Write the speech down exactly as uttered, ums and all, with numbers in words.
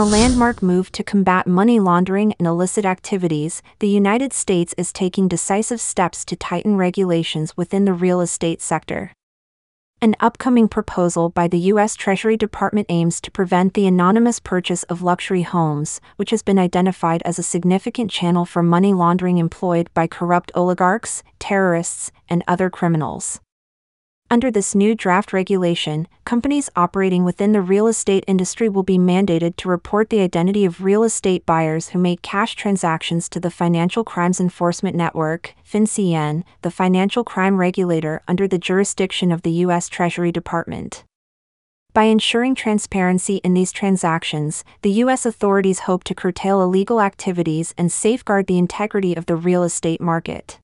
a landmark move to combat money laundering and illicit activities, the United States is taking decisive steps to tighten regulations within the real estate sector. An upcoming proposal by the U S Treasury Department aims to prevent the anonymous purchase of luxury homes, which has been identified as a significant channel for money laundering employed by corrupt oligarchs, terrorists, and other criminals. Under this new draft regulation, companies operating within the real estate industry will be mandated to report the identity of real estate buyers who make cash transactions to the Financial Crimes Enforcement Network, FinCEN, the financial crime regulator under the jurisdiction of the U S Treasury Department. By ensuring transparency in these transactions, the U S authorities hope to curtail illegal activities and safeguard the integrity of the real estate market.